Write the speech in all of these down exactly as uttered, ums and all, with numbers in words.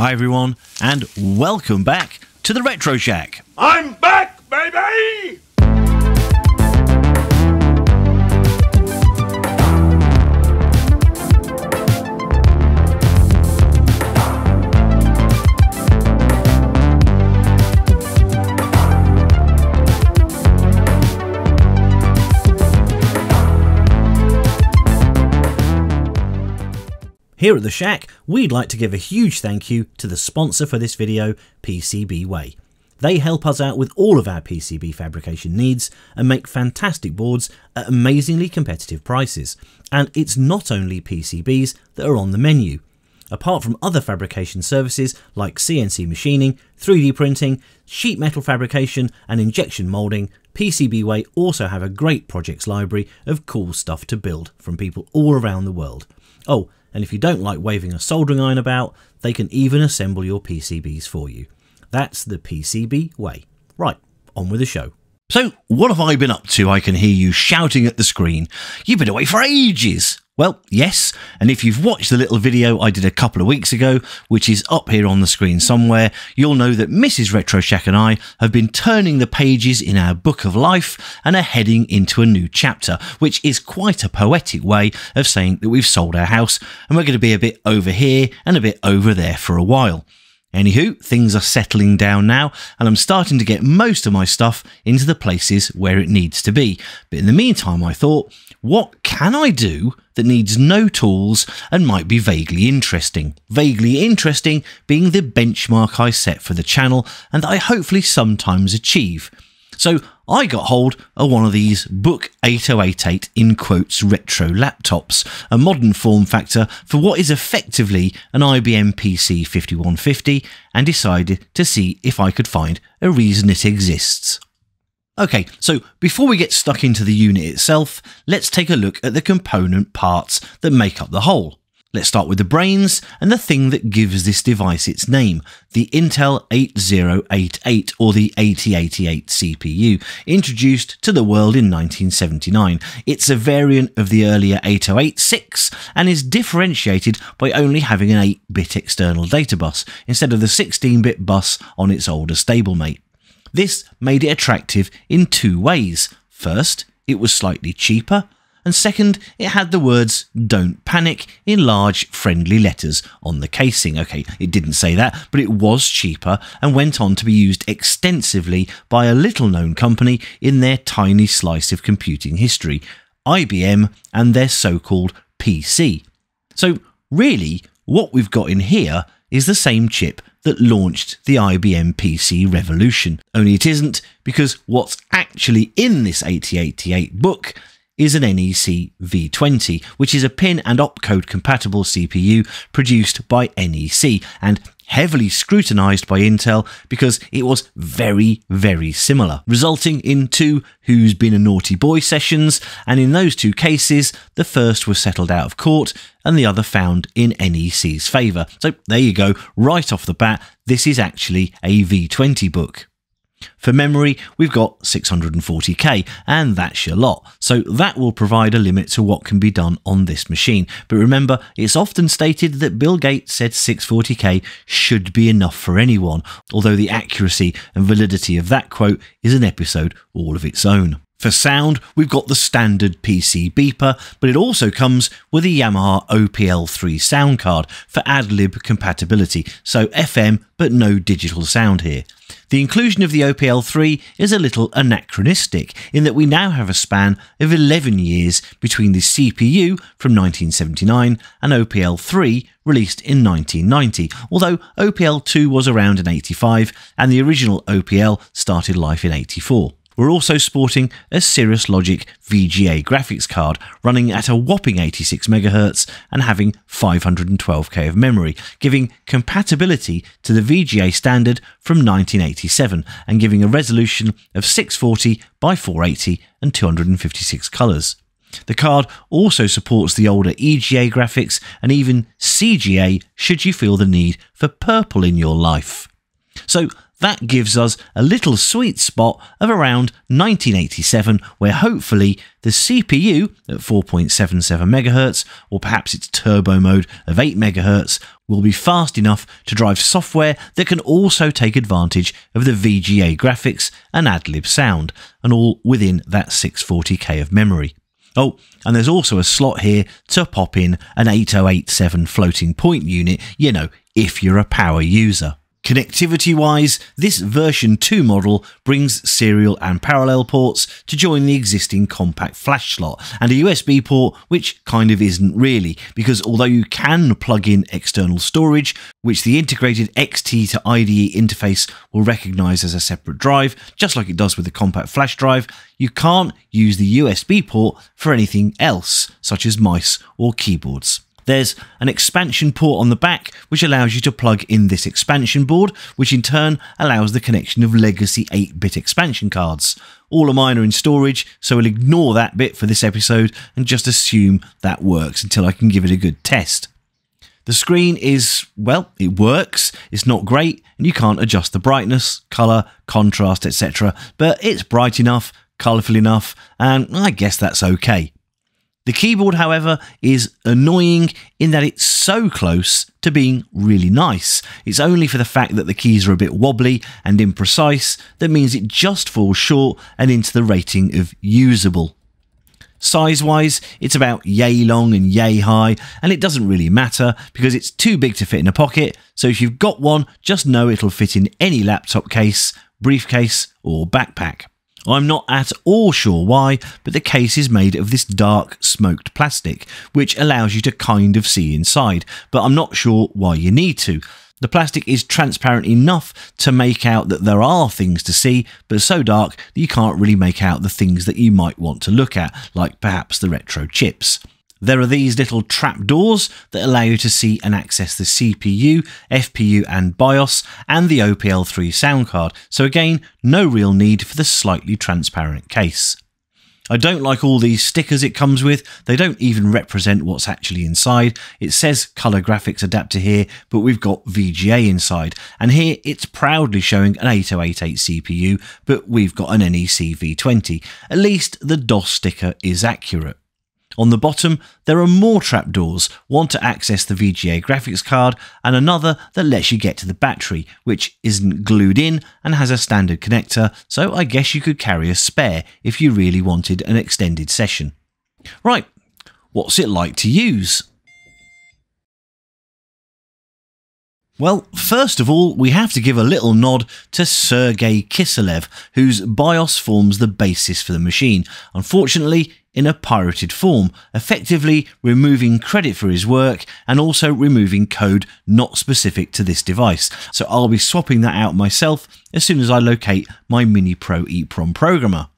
Hi everyone, and welcome back to the Retro Shack. I'm back, baby! Here at the Shack, we'd like to give a huge thank you to the sponsor for this video, PCBWay. They help us out with all of our P C B fabrication needs and make fantastic boards at amazingly competitive prices. And it's not only P C Bs that are on the menu. Apart from other fabrication services like C N C machining, three D printing, sheet metal fabrication and injection moulding, PCBWay also have a great projects library of cool stuff to build from people all around the world. Oh, and if you don't like waving a soldering iron about, they can even assemble your P C Bs for you. That's the P C B way. Right, on with the show. So, what have I been up to? I can hear you shouting at the screen. You've been away for ages! Well, yes, and if you've watched the little video I did a couple of weeks ago, which is up here on the screen somewhere, you'll know that Missus Retro Shack and I have been turning the pages in our book of life and are heading into a new chapter, which is quite a poetic way of saying that we've sold our house and we're going to be a bit over here and a bit over there for a while. Anywho, things are settling down now, and I'm starting to get most of my stuff into the places where it needs to be. But in the meantime, I thought, what can I do that needs no tools and might be vaguely interesting? Vaguely interesting being the benchmark I set for the channel and that I hopefully sometimes achieve. So I got hold of one of these Book eighty oh eighty-eight in quotes retro laptops, a modern form factor for what is effectively an I B M P C fifty-one fifty, and decided to see if I could find a reason it exists. Okay, so before we get stuck into the unit itself, let's take a look at the component parts that make up the whole. Let's start with the brains and the thing that gives this device its name, the Intel eighty eighty-eight or the eighty eighty-eight C P U, introduced to the world in nineteen seventy-nine. It's a variant of the earlier eighty oh eighty-six and is differentiated by only having an eight bit external data bus instead of the sixteen bit bus on its older stablemate. This made it attractive in two ways. First, it was slightly cheaper. And second, it had the words, "Don't panic," in large friendly letters on the casing. Okay, it didn't say that, but it was cheaper and went on to be used extensively by a little-known company in their tiny slice of computing history, I B M and their so-called P C. So really, what we've got in here is the same chip that launched the I B M P C revolution. Only it isn't, because what's actually in this eighty eighty-eight book is an N E C V twenty, which is a pin and opcode compatible C P U produced by N E C and heavily scrutinized by Intel because it was very, very similar, resulting in two "who's been a naughty boy" sessions, and in those two cases, the first was settled out of court and the other found in N E C's favor. So there you go, right off the bat, this is actually a V twenty book. For memory, we've got six hundred forty K, and that's your lot, so that will provide a limit to what can be done on this machine. But remember, it's often stated that Bill Gates said six hundred forty K should be enough for anyone, although the accuracy and validity of that quote is an episode all of its own. For sound, we've got the standard P C beeper, but it also comes with a Yamaha O P L three sound card for AdLib compatibility, so F M but no digital sound here. The inclusion of the O P L three is a little anachronistic in that we now have a span of eleven years between the C P U from nineteen seventy-nine and O P L three released in nineteen ninety, although O P L two was around in eighty-five and the original O P L started life in eighty-four. We're also sporting a Cirrus Logic V G A graphics card running at a whopping eighty-six megahertz and having five hundred twelve K of memory, giving compatibility to the V G A standard from nineteen eighty-seven and giving a resolution of six forty by four eighty and two hundred fifty-six colours. The card also supports the older E G A graphics and even C G A should you feel the need for purple in your life. So That gives us a little sweet spot of around nineteen eighty-seven, where hopefully the C P U at four point seven seven megahertz, or perhaps its turbo mode of eight megahertz, will be fast enough to drive software that can also take advantage of the V G A graphics and AdLib sound, and all within that six forty K of memory. Oh, and there's also a slot here to pop in an eighty oh eighty-seven floating point unit, you know, if you're a power user. Connectivity-wise, this version two model brings serial and parallel ports to join the existing compact flash slot, and a U S B port, which kind of isn't really, because although you can plug in external storage, which the integrated X T to I D E interface will recognise as a separate drive, just like it does with the compact flash drive, you can't use the U S B port for anything else, such as mice or keyboards. There's an expansion port on the back which allows you to plug in this expansion board, which in turn allows the connection of legacy eight bit expansion cards. All of mine are in storage, so we'll ignore that bit for this episode and just assume that works until I can give it a good test. The screen is, well, it works, it's not great, and you can't adjust the brightness, colour, contrast, et cetera, but it's bright enough, colourful enough, and I guess that's okay. The keyboard, however, is annoying in that it's so close to being really nice. It's only for the fact that the keys are a bit wobbly and imprecise that means it just falls short and into the rating of usable. Size-wise, it's about yay long and yay high, and it doesn't really matter because it's too big to fit in a pocket, so if you've got one, just know it'll fit in any laptop case, briefcase or backpack. I'm not at all sure why, but the case is made of this dark smoked plastic, which allows you to kind of see inside, but I'm not sure why you need to. The plastic is transparent enough to make out that there are things to see, but so dark that you can't really make out the things that you might want to look at, like perhaps the retro chips. There are these little trap doors that allow you to see and access the C P U, F P U and BIOS and the O P L three sound card, so again, no real need for the slightly transparent case. I don't like all these stickers it comes with, they don't even represent what's actually inside. It says colour graphics adapter here, but we've got V G A inside, and here it's proudly showing an eighty oh eighty-eight C P U, but we've got an N E C V twenty. At least the DOS sticker is accurate. On the bottom, there are more trapdoors, one to access the V G A graphics card and another that lets you get to the battery, which isn't glued in and has a standard connector, so I guess you could carry a spare if you really wanted an extended session. Right, what's it like to use? Well, first of all, we have to give a little nod to Sergei Kiselev, whose BIOS forms the basis for the machine. Unfortunately, in a pirated form, effectively removing credit for his work and also removing code not specific to this device. So I'll be swapping that out myself as soon as I locate my Mini Pro EEPROM programmer.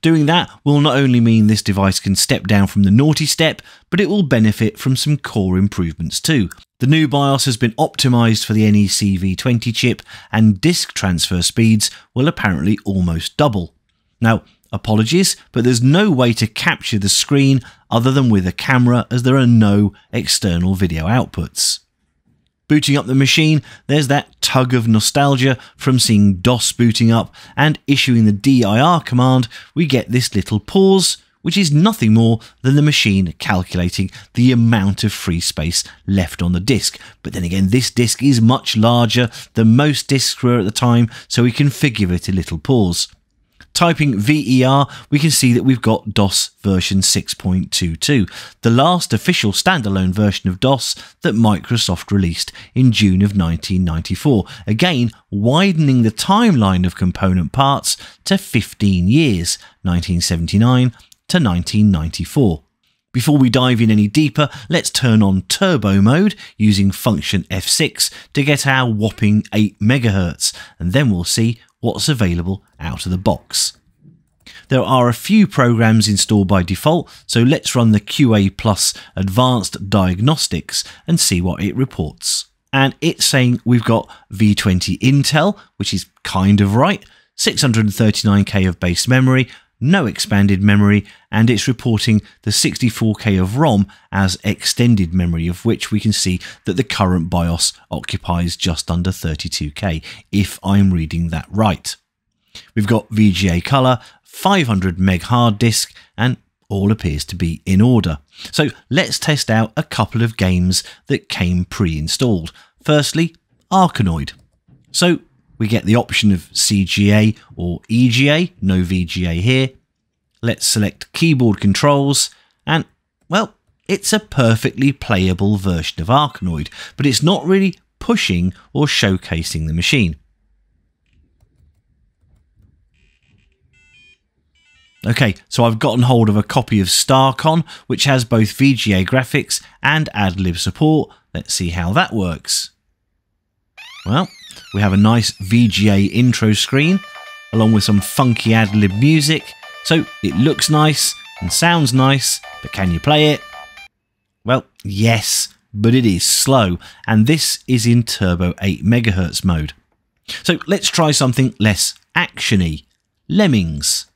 Doing that will not only mean this device can step down from the naughty step, but it will benefit from some core improvements too. The new BIOS has been optimised for the N E C V twenty chip, and disk transfer speeds will apparently almost double. Now, apologies, but there's no way to capture the screen other than with a camera, as there are no external video outputs. Booting up the machine, there's that tug of nostalgia from seeing DOS booting up, and issuing the dir command, we get this little pause, which is nothing more than the machine calculating the amount of free space left on the disk. But then again, this disk is much larger than most disks were at the time, so we can give it a little pause. Typing ver, we can see that we've got DOS version six point two two, the last official standalone version of DOS that Microsoft released in June of nineteen ninety-four, again widening the timeline of component parts to fifteen years, nineteen seventy-nine to nineteen ninety-four. Before we dive in any deeper, let's turn on turbo mode using function F six to get our whopping eight megahertz, and then we'll see what's available out of the box. There are a few programs installed by default, so let's run the Q A plus Advanced Diagnostics and see what it reports. And it's saying we've got V twenty Intel, which is kind of right, six hundred thirty-nine K of base memory, no expanded memory, and it's reporting the sixty-four K of ROM as extended memory, of which we can see that the current BIOS occupies just under thirty-two K, if I'm reading that right. We've got V G A color, five hundred meg hard disk, and all appears to be in order. So let's test out a couple of games that came pre-installed. Firstly, Arkanoid. So we get the option of C G A or E G A, no V G A here. Let's select keyboard controls and, well, it's a perfectly playable version of Arkanoid, but it's not really pushing or showcasing the machine. Okay, so I've gotten hold of a copy of StarCon, which has both V G A graphics and AdLib support. Let's see how that works. Well, we have a nice V G A intro screen, along with some funky AdLib music. So it looks nice and sounds nice, but can you play it? Well, yes, but it is slow, and this is in turbo eight megahertz mode. So let's try something less actiony, Lemmings.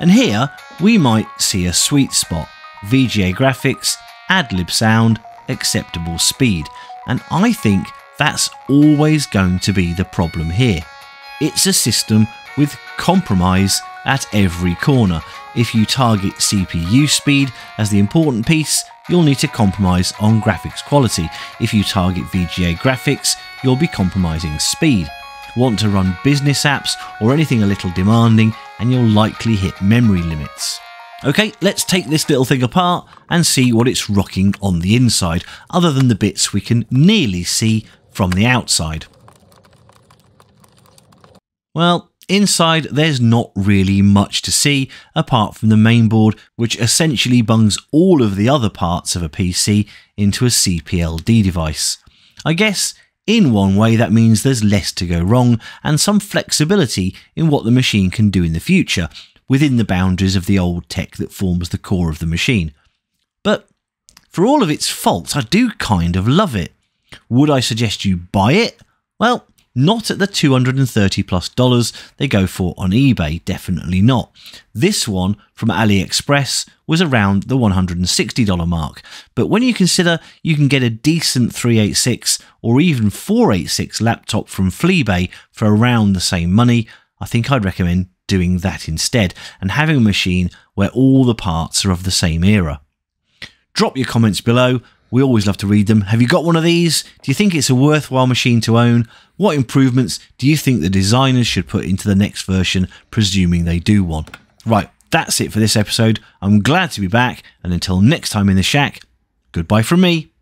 And here we might see a sweet spot, V G A graphics, AdLib sound, acceptable speed. And I think that's always going to be the problem here. It's a system with compromise at every corner. If you target C P U speed as the important piece, you'll need to compromise on graphics quality. If you target V G A graphics, you'll be compromising speed. Want to run business apps or anything a little demanding, and you'll likely hit memory limits. Okay, let's take this little thing apart and see what it's rocking on the inside, other than the bits we can nearly see from the outside. Well, inside there's not really much to see, apart from the mainboard, which essentially bungs all of the other parts of a P C into a C P L D device. I guess in one way, that means there's less to go wrong and some flexibility in what the machine can do in the future, within the boundaries of the old tech that forms the core of the machine. But for all of its faults, I do kind of love it. Would I suggest you buy it? Well, not at the two hundred thirty plus dollars they go for on eBay, definitely not. This one from AliExpress was around the one hundred sixty dollar mark, but when you consider you can get a decent three eighty-six or even four eighty-six laptop from FleaBay for around the same money, I think I'd recommend doing that instead and having a machine where all the parts are of the same era. Drop your comments below. We always love to read them. Have you got one of these? Do you think it's a worthwhile machine to own? What improvements do you think the designers should put into the next version, presuming they do one? Right, that's it for this episode. I'm glad to be back, and until next time in the shack, goodbye from me.